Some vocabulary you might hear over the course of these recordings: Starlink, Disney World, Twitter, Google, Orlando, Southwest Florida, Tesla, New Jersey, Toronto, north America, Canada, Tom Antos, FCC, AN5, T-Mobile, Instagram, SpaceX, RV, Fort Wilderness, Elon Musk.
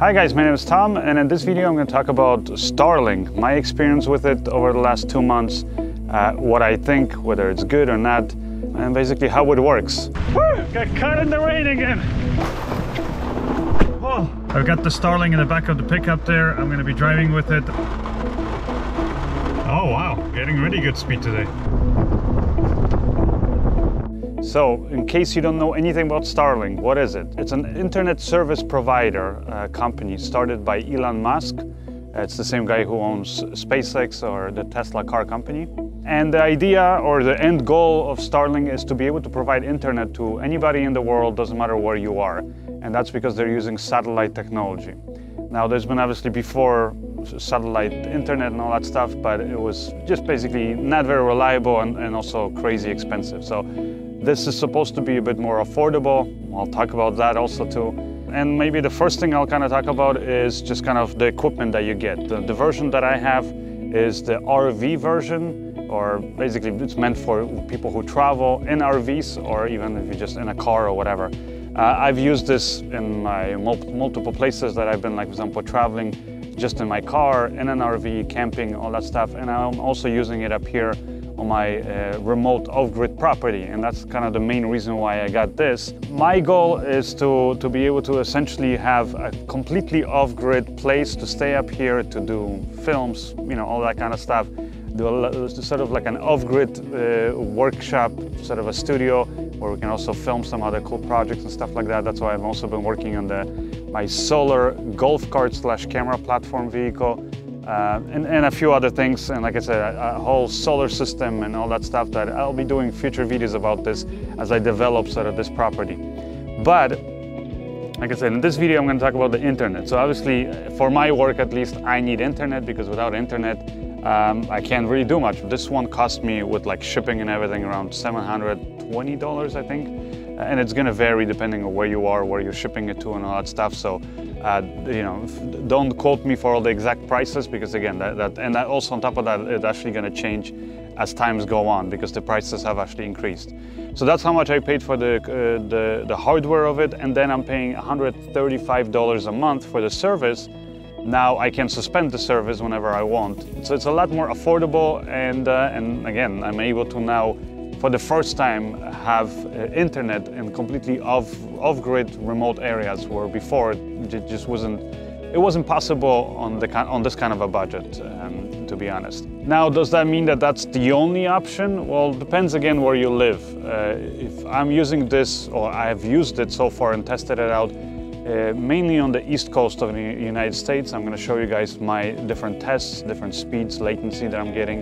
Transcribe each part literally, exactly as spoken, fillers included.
Hi guys, my name is Tom, and in this video I'm going to talk about Starlink, my experience with it over the last two months, uh, what I think, whether it's good or not, and basically how it works. Woo! Got caught in the rain again! Oh, I've got the Starlink in the back of the pickup there. I'm going to be driving with it. Oh wow, getting really good speed today. So, in case you don't know anything about Starlink, what is it? It's an internet service provider uh, company started by Elon Musk. It's the same guy who owns SpaceX or the Tesla car company. And the idea or the end goal of Starlink is to be able to provide internet to anybody in the world, doesn't matter where you are. And that's because they're using satellite technology. Now, there's been obviously before satellite internet and all that stuff, but it was just basically not very reliable and, and also crazy expensive. So, this is supposed to be a bit more affordable. I'll talk about that also too. And maybe the first thing I'll kind of talk about is just kind of the equipment that you get. The, the version that I have is the R V version, or basically it's meant for people who travel in R Vs or even if you're just in a car or whatever. Uh, I've used this in my mul multiple places that I've been, like for example, traveling just in my car, in an R V, camping, all that stuff. And I'm also using it up here on my uh, remote off-grid property, and that's kind of the main reason why I got this. My goal is to, to be able to essentially have a completely off-grid place to stay up here, to do films, you know, all that kind of stuff. Do a, sort of like an off-grid uh, workshop, sort of a studio, where we can also film some other cool projects and stuff like that. That's why I've also been working on the my solar golf cart slash camera platform vehicle. Uh, and, and a few other things, and like I said, a, a whole solar system and all that stuff that I'll be doing future videos about this as I develop sort of this property. But, like I said, in this video I'm going to talk about the internet. So obviously, for my work at least, I need internet, because without internet um, I can't really do much. This one cost me, with like shipping and everything, around seven hundred twenty dollars, I think. And it's going to vary depending on where you are, where you're shipping it to and all that stuff. So, uh, you know, don't quote me for all the exact prices, because again, that, that and that also on top of that, it's actually going to change as times go on, because the prices have actually increased. So that's how much I paid for the, uh, the, the hardware of it. And then I'm paying one hundred thirty-five dollars a month for the service. Now I can suspend the service whenever I want. So it's a lot more affordable. And, uh, and again, I'm able to now, for the first time, have uh, internet in completely off, off-grid remote areas, where before it just wasn't, it wasn't possible on, the, on this kind of a budget, um, to be honest. Now, does that mean that that's the only option? Well, it depends again where you live. Uh, if I'm using this, or I have used it so far and tested it out, uh, mainly on the east coast of the United States. I'm gonna show you guys my different tests, different speeds, latency that I'm getting.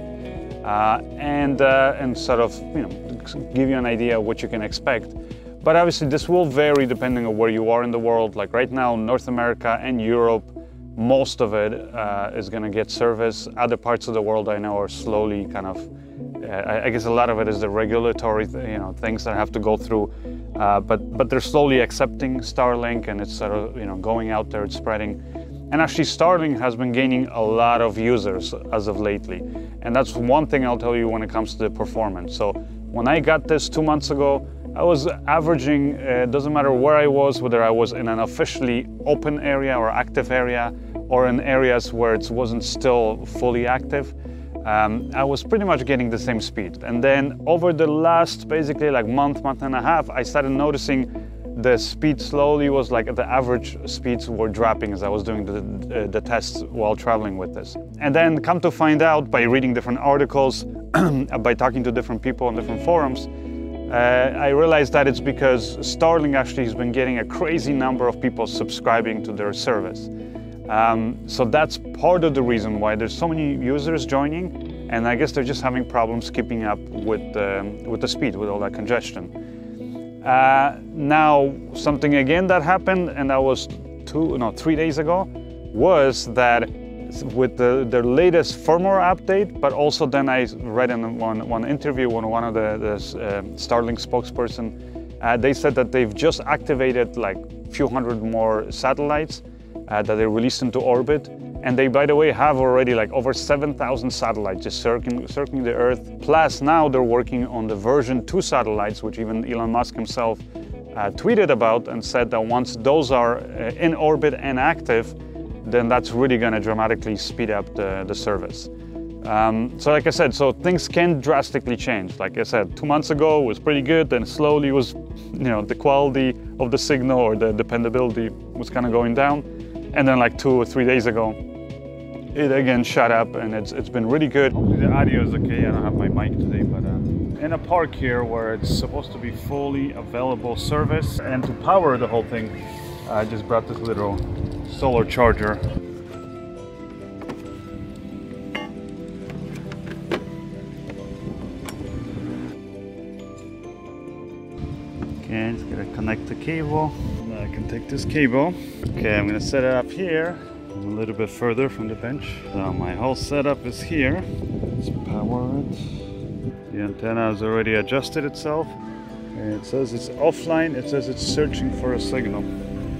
Uh, and, uh, and sort of, you know, give you an idea of what you can expect. But obviously this will vary depending on where you are in the world. Like right now, North America and Europe, most of it uh, is going to get service. Other parts of the world I know are slowly kind of, uh, I guess a lot of it is the regulatory, you know, things that I have to go through. Uh, but, but they're slowly accepting Starlink, and it's sort of, you know, going out there, it's spreading. And actually Starlink has been gaining a lot of users as of lately. And that's one thing I'll tell you when it comes to the performance. So when I got this two months ago, I was averaging, uh, doesn't matter where I was, whether I was in an officially open area or active area, or in areas where it wasn't still fully active, um, I was pretty much getting the same speed. And then over the last basically like month, month and a half, I started noticing the speed slowly was like, the average speeds were dropping as I was doing the, uh, the tests while traveling with this. And then come to find out by reading different articles, by talking to different people on different forums, uh, I realized that it's because Starlink actually has been getting a crazy number of people subscribing to their service. Um, so that's part of the reason why there's so many users joining, and I guess they're just having problems keeping up with, um, with the speed, with all that congestion. Uh, now, something again that happened, and that was two, no, three days ago, was that with the, the latest firmware update, but also then I read in one, one interview when one of the, the uh, Starlink spokesperson, uh, they said that they've just activated like a few hundred more satellites uh, that they released into orbit. And they, by the way, have already like over seven thousand satellites just circling, circling the Earth. Plus now they're working on the version two satellites, which even Elon Musk himself uh, tweeted about and said that once those are uh, in orbit and active, then that's really going to dramatically speed up the, the service. Um, so like I said, so things can drastically change. Like I said, two months ago was pretty good, then slowly was, you know, the quality of the signal or the dependability was kind of going down. And then like two or three days ago, it again shot up, and it's, it's been really good. The audio is okay, I don't have my mic today, but uh, in a park here where it's supposed to be fully available service, and to power the whole thing, I just brought this little solar charger. Okay, just gotta connect the cable. Now I can take this cable. Okay, I'm gonna set it up here. I'm a little bit further from the bench. So my whole setup is here. Let's power it. The antenna has already adjusted itself. And it says it's offline. It says it's searching for a signal.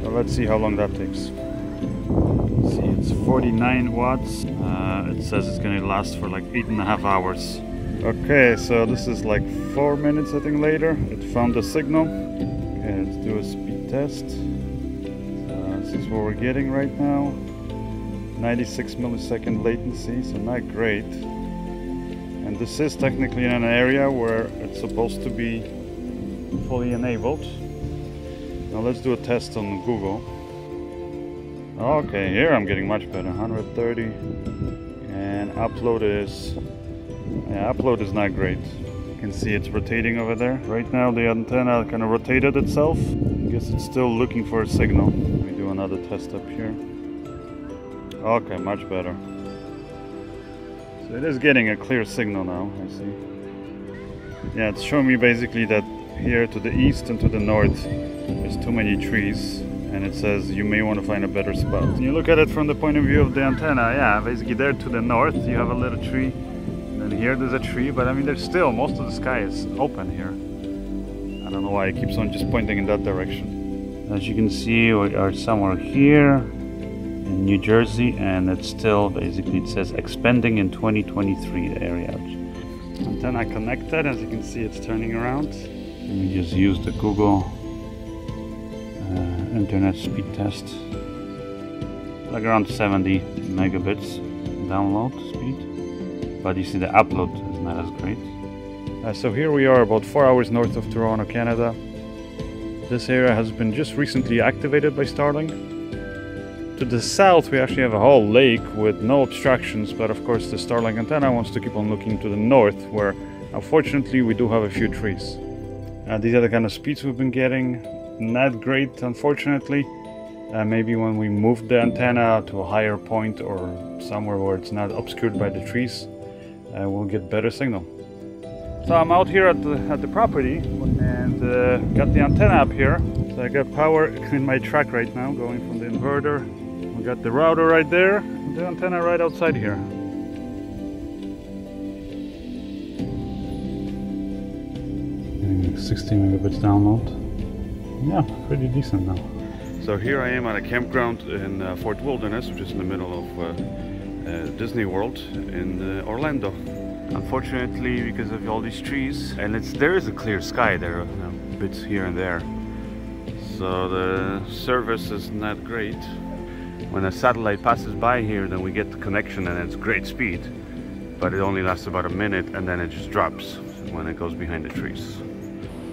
So let's see how long that takes. Let's see, it's forty-nine watts. Uh, it says it's gonna last for like eight and a half hours. Okay, so this is like four minutes, I think, later. It found the signal. Okay, let's do a speed test. Uh, this is what we're getting right now. ninety-six millisecond latency, so not great. And this is technically in an area where it's supposed to be fully enabled. Now let's do a test on Google. Okay, here I'm getting much better, one hundred thirty. And upload is, yeah, upload is not great. You can see it's rotating over there. Right now the antenna kind of rotated itself. I guess it's still looking for a signal. Let me do another test up here. Okay, much better. So it is getting a clear signal now, I see. Yeah, it's showing me basically that here to the east and to the north there's too many trees, and it says you may want to find a better spot. When you look at it from the point of view of the antenna, yeah, basically there to the north you have a little tree, and then here there's a tree, but I mean there's still, most of the sky is open here. I don't know why it keeps on just pointing in that direction. As you can see, we are somewhere here in New Jersey, and it's still basically, it says expanding in twenty twenty-three, the area. Antenna connected, as you can see it's turning around. Let me just use the Google uh, internet speed test, like around seventy megabits download speed, but you see the upload is not as great. Uh, so here we are about four hours north of Toronto, Canada. This area has been just recently activated by Starlink. To the south we actually have a whole lake with no obstructions, but of course the Starlink antenna wants to keep on looking to the north, where unfortunately we do have a few trees. Uh, these are the kind of speeds we've been getting. Not great, unfortunately. Uh, maybe when we move the antenna to a higher point or somewhere where it's not obscured by the trees, uh, we'll get better signal. So I'm out here at the, at the property, and uh, got the antenna up here. So I got power in my truck right now going from the inverter. We got the router right there, and the antenna right outside here. sixty megabits download. Yeah, pretty decent now. So here I am at a campground in uh, Fort Wilderness, which is in the middle of uh, uh, Disney World in uh, Orlando. Unfortunately, because of all these trees, and it's there is a clear sky there, uh, bits here and there. So the service is not great. When a satellite passes by here, then we get the connection and it's great speed, but it only lasts about a minute and then it just drops when it goes behind the trees.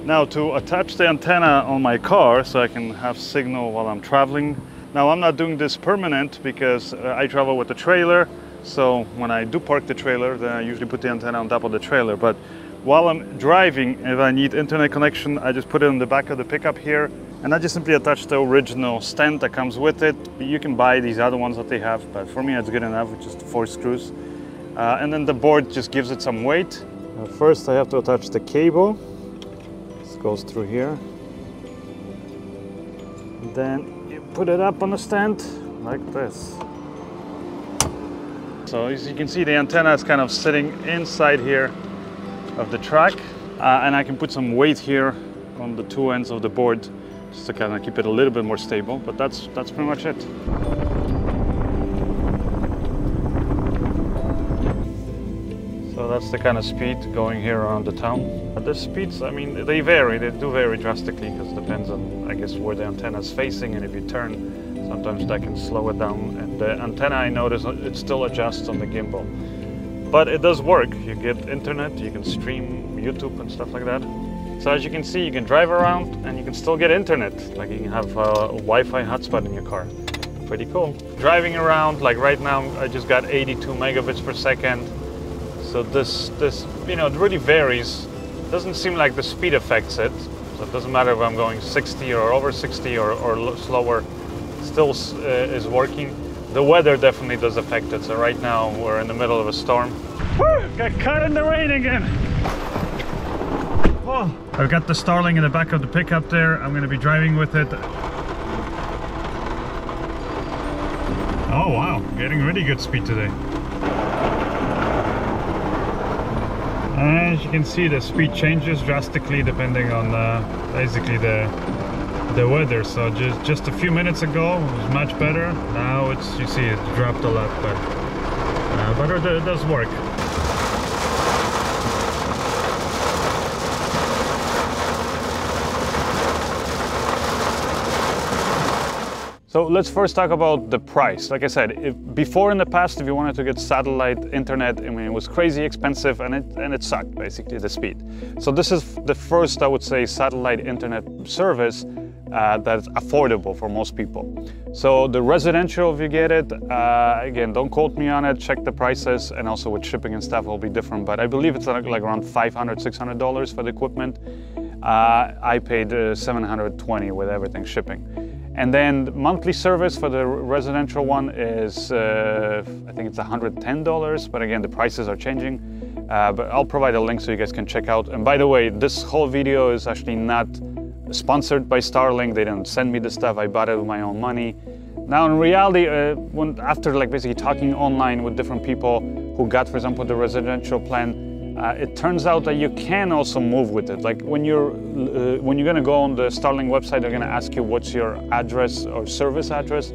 Now to attach the antenna on my car so I can have signal while I'm traveling. Now I'm not doing this permanent because uh, I travel with the trailer, so when I do park the trailer, then I usually put the antenna on top of the trailer. But while I'm driving, if I need internet connection, I just put it in the back of the pickup here. And I just simply attach the original stand that comes with it. You can buy these other ones that they have, but for me it's good enough with just four screws. Uh, and then the board just gives it some weight. Now first I have to attach the cable. This goes through here. And then you put it up on the stand like this. So as you can see, the antenna is kind of sitting inside here of the track. Uh, and I can put some weight here on the two ends of the board, just to kind of keep it a little bit more stable, but that's, that's pretty much it. So So that's the kind of speed going here around the town. But the speeds, I mean, they vary. They do vary drastically because it depends on, I guess, where the antenna is facing, and if you turn, sometimes that can slow it down. And the antenna, I notice, it still adjusts on the gimbal. But it does work. You get internet, you can stream YouTube and stuff like that. So as you can see, you can drive around and you can still get internet. Like you can have a Wi-Fi hotspot in your car. Pretty cool. Driving around, like right now, I just got eighty-two megabits per second. So this, this, you know, it really varies. It doesn't seem like the speed affects it. So it doesn't matter if I'm going sixty or over sixty or, or slower, it still uh, is working. The weather definitely does affect it. So right now we're in the middle of a storm. Woo, got caught in the rain again. Oh, I've got the Starlink in the back of the pickup there. I'm gonna be driving with it. Oh wow, getting really good speed today. As you can see, the speed changes drastically depending on uh, basically the the weather. So just just a few minutes ago it was much better. Now it's, you see, it dropped a lot, but uh, but it, it does work. So let's first talk about the price. Like I said, if, before in the past, if you wanted to get satellite internet, I mean, it was crazy expensive and it, and it sucked, basically, the speed. So this is the first, I would say, satellite internet service uh, that's affordable for most people. So the residential, if you get it, uh, again, don't quote me on it, check the prices, and also with shipping and stuff will be different, but I believe it's like, like around five hundred, six hundred dollars for the equipment. Uh, I paid uh, seven hundred twenty with everything shipping. And then the monthly service for the residential one is, uh, I think it's one hundred ten dollars, but again, the prices are changing. Uh, but I'll provide a link so you guys can check out. And by the way, this whole video is actually not sponsored by Starlink. They didn't send me the stuff, I bought it with my own money. Now in reality, uh, when, after like basically talking online with different people who got, for example, the residential plan, Uh, it turns out that you can also move with it. Like when you're uh, when you're gonna go on the Starlink website, they're gonna ask you what's your address or service address,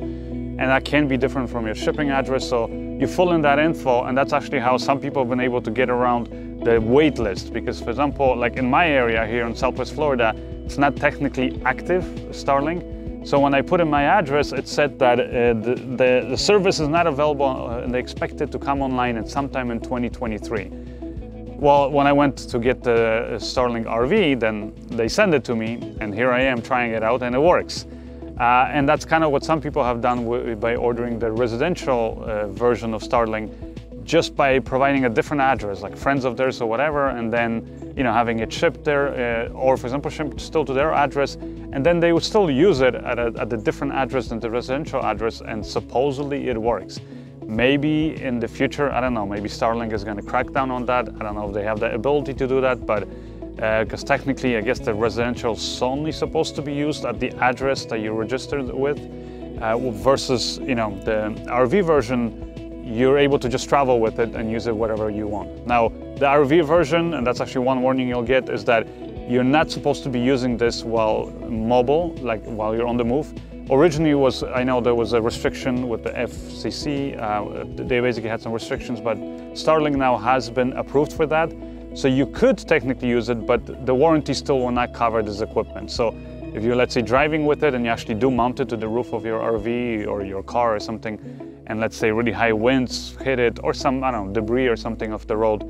and that can be different from your shipping address. So you fill in that info, and that's actually how some people have been able to get around the wait list. Because, for example, like in my area here in Southwest Florida, it's not technically active Starlink. So when I put in my address, it said that uh, the, the the service is not available, and they expect it to come online at sometime in twenty twenty-three. Well, when I went to get the Starlink R V, then they send it to me, and here I am trying it out, and it works. Uh, and that's kind of what some people have done with, by ordering the residential uh, version of Starlink, just by providing a different address, like friends of theirs or whatever, and then, you know, having it shipped there, uh, or for example, shipped still to their address, and then they would still use it at a, at a different address than the residential address, and supposedly it works. Maybe in the future, I don't know, maybe Starlink is going to crack down on that. I don't know if they have the ability to do that, but because uh, technically, I guess the residential is only supposed to be used at the address that you registered with, uh, versus, you know, the R V version, you're able to just travel with it and use it wherever you want. Now, the R V version, and that's actually one warning you'll get, is that you're not supposed to be using this while mobile, like while you're on the move. Originally was, I know there was a restriction with the F C C, uh, they basically had some restrictions, but Starlink now has been approved for that. So you could technically use it, but the warranty still will not cover this equipment. So if you're, let's say, driving with it and you actually do mount it to the roof of your R V or your car or something, and let's say really high winds hit it or some, I don't know, debris or something off the road,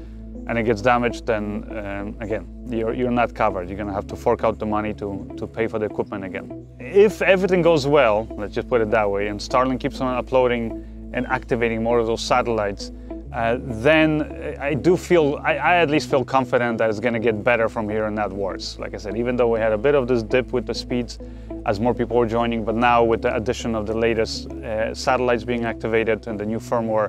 and it gets damaged, then um, again, you're, you're not covered. You're gonna have to fork out the money to, to pay for the equipment again. If everything goes well, let's just put it that way, and Starlink keeps on uploading and activating more of those satellites, uh, then I do feel, I, I at least feel confident that it's gonna get better from here and not worse. Like I said, even though we had a bit of this dip with the speeds as more people were joining, but now with the addition of the latest uh, satellites being activated and the new firmware,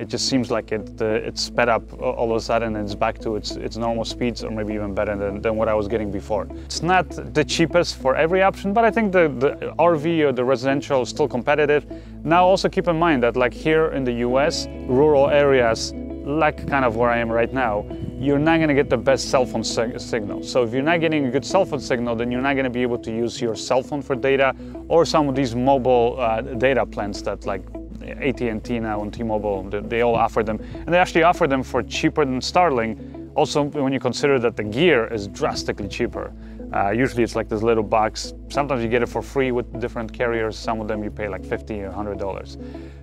it just seems like it, uh, it's sped up all of a sudden and it's back to its, its normal speeds, or maybe even better than, than what I was getting before. It's not the cheapest for every option, but I think the, the R V or the residential is still competitive. Now also keep in mind that like here in the U S, rural areas, like kind of where I am right now, you're not gonna get the best cell phone sig signal. So if you're not getting a good cell phone signal, then you're not gonna be able to use your cell phone for data or some of these mobile uh, data plans that like A T and T now and T-Mobile, they, they all offer them. And they actually offer them for cheaper than Starlink. Also, when you consider that the gear is drastically cheaper. Uh, usually it's like this little box. Sometimes you get it for free with different carriers. Some of them you pay like fifty dollars or one hundred dollars.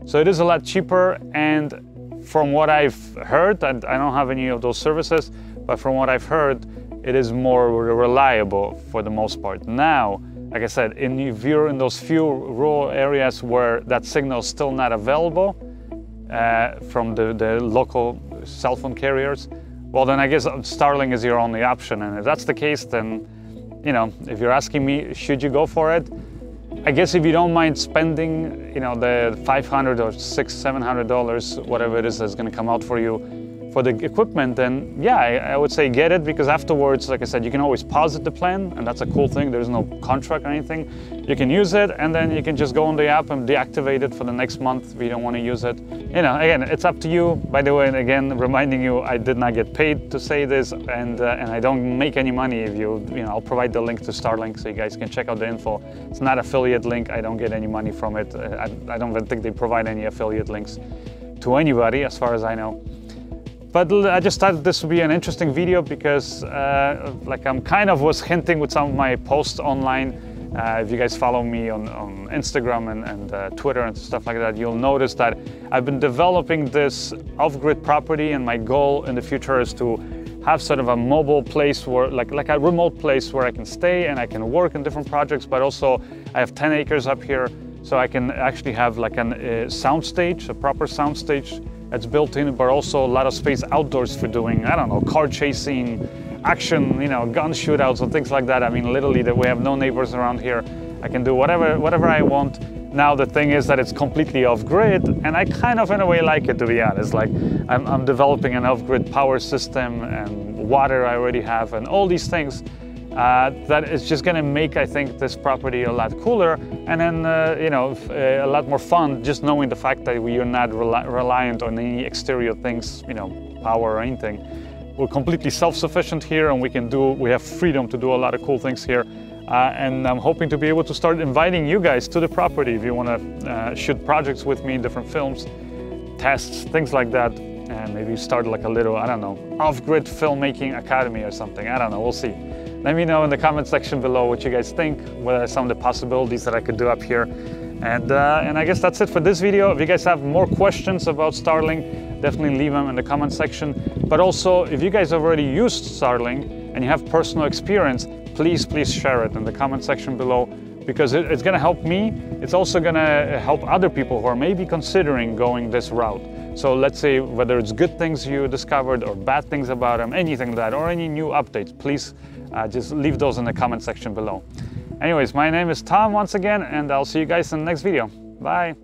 So it is a lot cheaper. And from what I've heard, and I don't have any of those services, but from what I've heard, it is more reliable for the most part. Now, like I said, in, if you're in those few rural areas where that signal is still not available uh, from the, the local cell phone carriers, well, then I guess Starlink is your only option. And if that's the case, then, you know, if you're asking me, should you go for it? I guess if you don't mind spending, you know, the five hundred dollars or six hundred dollars, seven hundred dollars, whatever it is that's going to come out for you for the equipment, then yeah, I, I would say get it, because afterwards, like I said, you can always pause the plan, and that's a cool thing. There's no contract or anything. You can use it, and then you can just go on the app and deactivate it for the next month if you don't want to use it. You know, again, it's up to you. By the way, and again, reminding you, I did not get paid to say this, and uh, and I don't make any money. If you, you know, I'll provide the link to Starlink so you guys can check out the info. It's not affiliate link. I don't get any money from it. I, I don't even think they provide any affiliate links to anybody, as far as I know. But I just thought this would be an interesting video because, uh, like, I'm kind of was hinting with some of my posts online. Uh, if you guys follow me on, on Instagram and, and uh, Twitter and stuff like that, you'll notice that I've been developing this off-grid property, and my goal in the future is to have sort of a mobile place where, like, like a remote place where I can stay and I can work in different projects, but also I have ten acres up here, so I can actually have like an, uh, sound stage, a proper sound stage that's built in, but also a lot of space outdoors for doing, I don't know, car chasing, action, you know, gun shootouts and things like that. I mean, literally, that we have no neighbors around here. I can do whatever, whatever I want. Now, the thing is that it's completely off-grid, and I kind of, in a way, like it, to be honest. Like, I'm, I'm developing an off-grid power system, and water I already have, and all these things. Uh, that is just going to make, I think, this property a lot cooler, and then, uh, you know, uh, a lot more fun, just knowing the fact that we are not rel reliant on any exterior things, you know, power or anything. We're completely self-sufficient here, and we can do, we have freedom to do a lot of cool things here. Uh, and I'm hoping to be able to start inviting you guys to the property if you want to uh, shoot projects with me, different films, tests, things like that. And maybe start like a little, I don't know, off-grid filmmaking academy or something. I don't know, we'll see. Let me know in the comment section below what you guys think, what are some of the possibilities that I could do up here. And, uh, and I guess that's it for this video. If you guys have more questions about Starlink, definitely leave them in the comment section. But also, if you guys have already used Starlink and you have personal experience, please, please share it in the comment section below, because it, it's going to help me. It's also going to help other people who are maybe considering going this route. So let's say whether it's good things you discovered or bad things about them, anything like that, or any new updates, please uh, just leave those in the comment section below. Anyways, my name is Tom once again, and I'll see you guys in the next video. Bye.